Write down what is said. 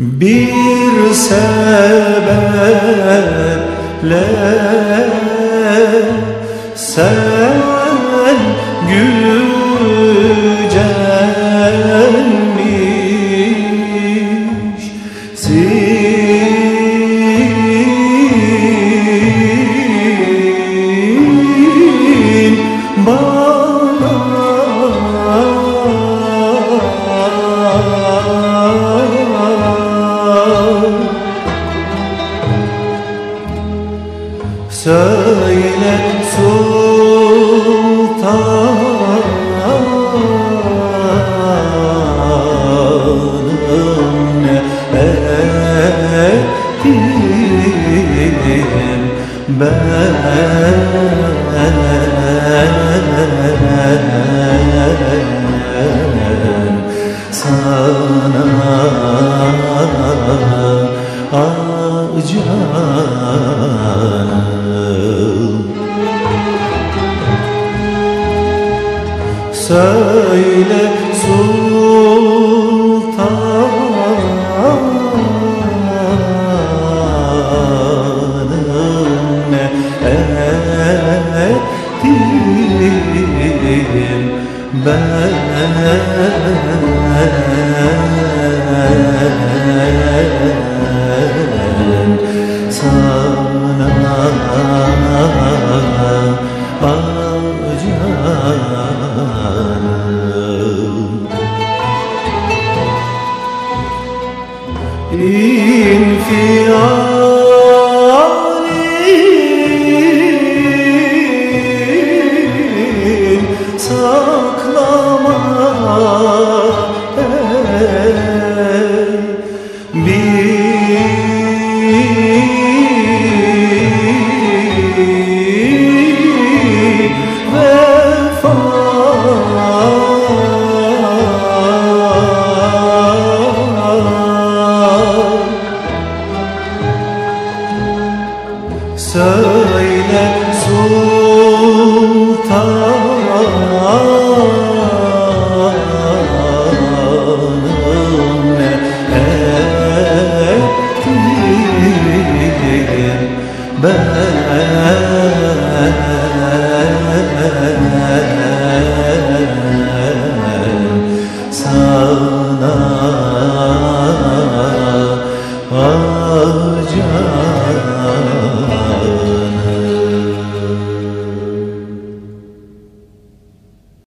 bir sebeple sen gücenmişsin. Söyle sultanım ne ettim ben sana canım. Söyle sultanım ne ettim ben in